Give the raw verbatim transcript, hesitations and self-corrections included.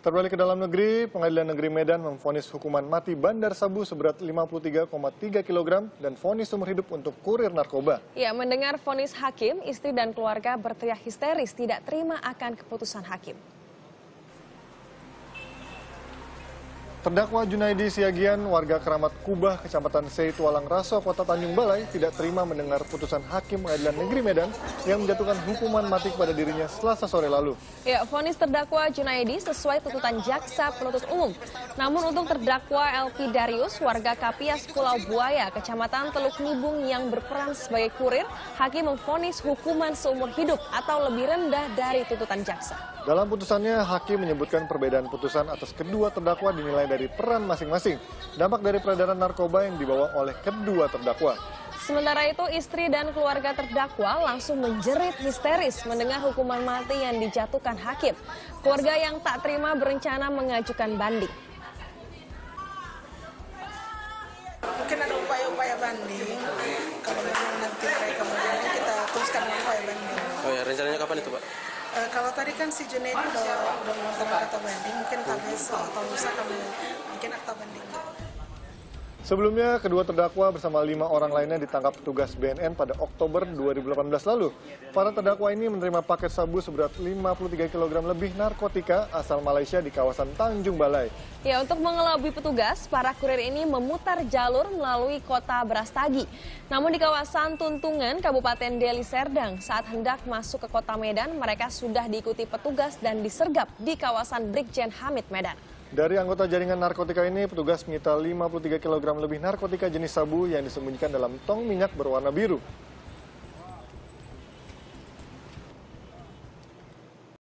Terbalik ke dalam negeri, Pengadilan Negeri Medan memvonis hukuman mati bandar sabu seberat lima puluh tiga koma tiga kilogram dan vonis seumur hidup untuk kurir narkoba. Ya, mendengar vonis hakim, istri dan keluarga berteriak histeris tidak terima akan keputusan hakim. Terdakwa Junaidi Siagian, warga Keramat Kubah, Kecamatan Sei, Tualang Raso, Kota Tanjung Balai, tidak terima mendengar putusan Hakim Pengadilan Negeri Medan yang menjatuhkan hukuman mati kepada dirinya Selasa sore lalu. Ya, vonis terdakwa Junaidi sesuai tuntutan jaksa penuntut umum. Namun untuk terdakwa L P Darius, warga Kapias, Pulau Buaya, Kecamatan Teluk Nibung yang berperan sebagai kurir, Hakim memvonis hukuman seumur hidup atau lebih rendah dari tuntutan jaksa. Dalam putusannya, Hakim menyebutkan perbedaan putusan atas kedua terdakwa dinilai dari peran masing-masing, dampak dari peredaran narkoba yang dibawa oleh kedua terdakwa. Sementara itu, istri dan keluarga terdakwa langsung menjerit histeris mendengar hukuman mati yang dijatuhkan hakim. Keluarga yang tak terima berencana mengajukan banding. Mungkin ada upaya-upaya banding, kalau memang nanti mereka menjalani, kita teruskan upaya banding. Oh ya, rencananya kapan itu, Pak? Uh, kalau tadi kan si Junaidi udah, udah mengatakan akta banding, mungkin tak besok atau lusa kami bikin akta banding. Sebelumnya, kedua terdakwa bersama lima orang lainnya ditangkap petugas B N N pada Oktober dua ribu delapan belas lalu. Para terdakwa ini menerima paket sabu seberat lima puluh tiga kilogram lebih narkotika asal Malaysia di kawasan Tanjung Balai. Ya, untuk mengelabui petugas, para kurir ini memutar jalur melalui kota Berastagi. Namun di kawasan Tuntungan, Kabupaten Deli Serdang, saat hendak masuk ke kota Medan, mereka sudah diikuti petugas dan disergap di kawasan Brigjen Hamid, Medan. Dari anggota jaringan narkotika ini, petugas menyita lima puluh tiga kilogram lebih narkotika jenis sabu yang disembunyikan dalam tong minyak berwarna biru.